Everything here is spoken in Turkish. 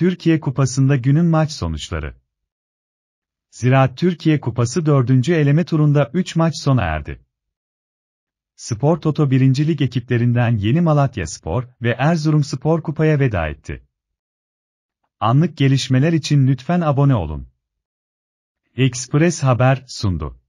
Türkiye Kupası'nda günün maç sonuçları. Ziraat Türkiye Kupası 4. eleme turunda 3 maç sona erdi. Spor Toto 1. Lig ekiplerinden Yeni Malatyaspor ve Erzurumspor kupaya veda etti. Anlık gelişmeler için lütfen abone olun. Ekspress Haber sundu.